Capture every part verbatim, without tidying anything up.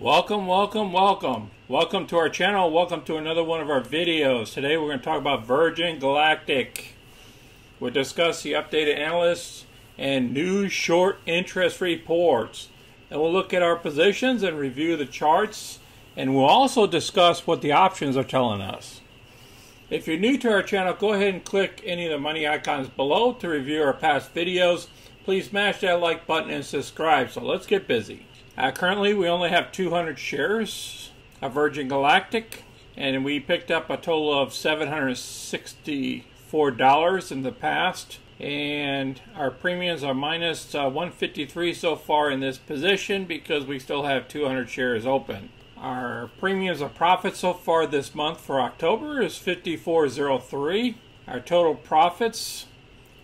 Welcome, welcome, welcome. Welcome to our channel. Welcome to another one of our videos. Today we're going to talk about Virgin Galactic. We'll discuss the updated analysts and new short interest reports. And we'll look at our positions and review the charts. And we'll also discuss what the options are telling us. If you're new to our channel, go ahead and click any of the money icons below to review our past videos. Please smash that like button and subscribe. So let's get busy. Uh, currently, we only have two hundred shares of Virgin Galactic, and we picked up a total of seven hundred sixty-four dollars in the past, and our premiums are minus uh, one fifty-three so far in this position because we still have two hundred shares open. Our premiums of profit so far this month for October is fifty-four oh three. Our total profits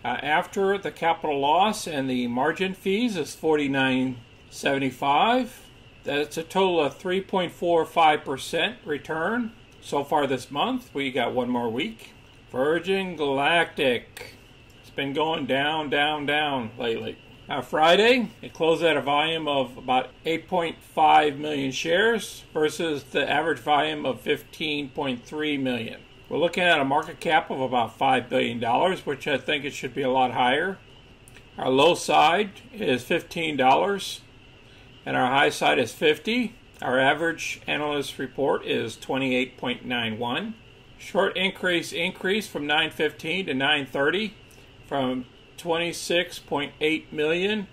uh, after the capital loss and the margin fees is forty-nine seventy-five. That's a total of three point four five percent return so far this month. We got one more week. Virgin Galactic. It's been going down, down, down lately. Now Friday, it closed at a volume of about eight point five million shares versus the average volume of fifteen point three million. We're looking at a market cap of about five billion dollars, which I think it should be a lot higher. Our low side is fifteen dollars. And our high side is fifty. Our average analyst report is twenty-eight point nine one. Short increase increase from nine fifteen to nine thirty, from twenty-six point eight million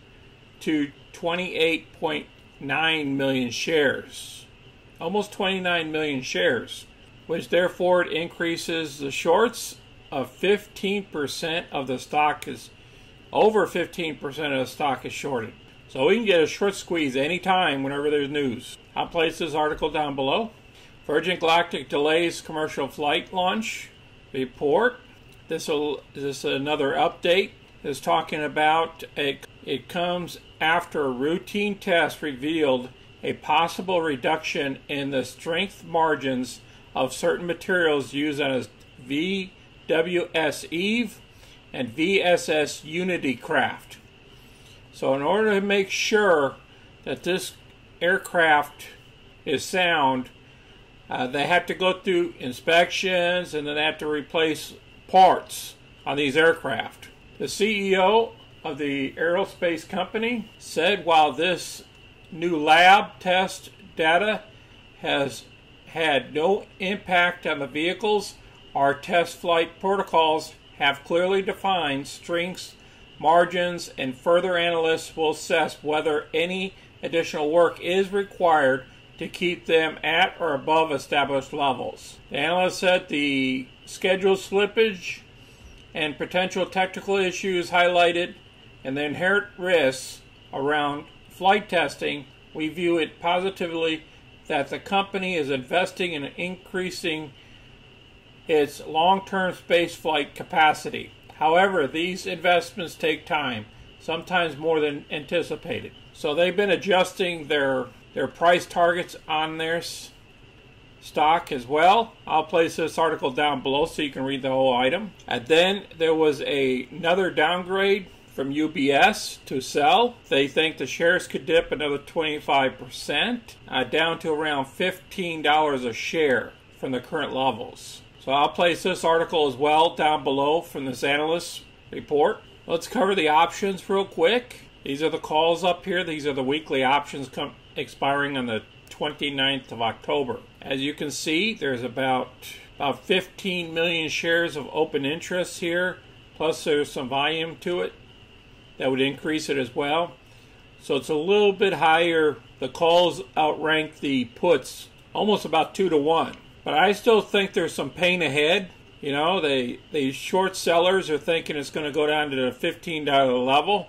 to twenty-eight point nine million shares. Almost twenty-nine million shares, which therefore it increases the shorts of fifteen percent of the stock is over fifteen percent of the stock is shorted. So we can get a short squeeze anytime whenever there's news. I'll place this article down below. Virgin Galactic delays commercial flight launch report. This is another update. It's talking about a, it comes after a routine test revealed a possible reduction in the strength margins of certain materials used on a V W S Eve and V S S Unity craft. So in order to make sure that this aircraft is sound, uh, they have to go through inspections and then they have to replace parts on these aircraft. The C E O of the aerospace company said while this new lab test data has had no impact on the vehicles, our test flight protocols have clearly defined strengths, margins, and further analysts will assess whether any additional work is required to keep them at or above established levels. The analyst said the schedule slippage and potential technical issues highlighted and the inherent risks around flight testing, we view it positively that the company is investing in increasing its long-term spaceflight capacity. However, these investments take time, sometimes more than anticipated. So they've been adjusting their, their price targets on their stock as well. I'll place this article down below so you can read the whole item. And then there was a, another downgrade from U B S to sell. They think the shares could dip another twenty-five percent, uh, down to around fifteen dollars a share from the current levels. So I'll place this article as well down below from this analyst report. Let's cover the options real quick. These are the calls up here. These are the weekly options come expiring on the twenty-ninth of October. As you can see, there's about, about fifteen million shares of open interest here. Plus there's some volume to it that would increase it as well. So it's a little bit higher. The calls outrank the puts almost about two to one. But I still think there's some pain ahead. You know, they, they short sellers are thinking it's going to go down to the fifteen dollar level.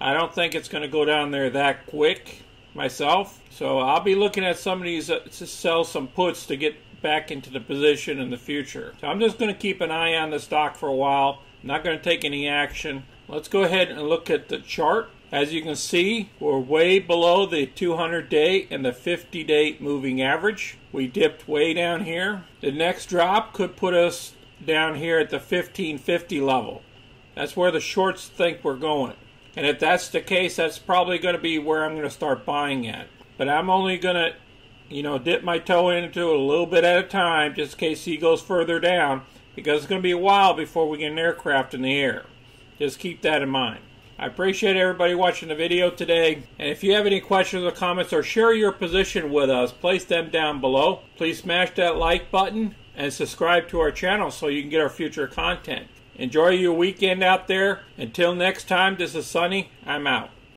I don't think it's going to go down there that quick myself. So I'll be looking at some of these uh, to sell some puts to get back into the position in the future. So I'm just going to keep an eye on the stock for a while. I'm not going to take any action. Let's go ahead and look at the chart. As you can see, we're way below the two hundred day and the fifty day moving average. We dipped way down here. The next drop could put us down here at the fifteen fifty level. That's where the shorts think we're going. And if that's the case, that's probably going to be where I'm going to start buying at. but I'm only gonna, you know, dip my toe into it a little bit at a time, just in case he goes further down, because it's gonna be a while before we get an aircraft in the air. Just keep that in mind. I appreciate everybody watching the video today, and if you have any questions or comments or share your position with us, place them down below. Please smash that like button and subscribe to our channel so you can get our future content. Enjoy your weekend out there. Until next time, this is Sonny. I'm out.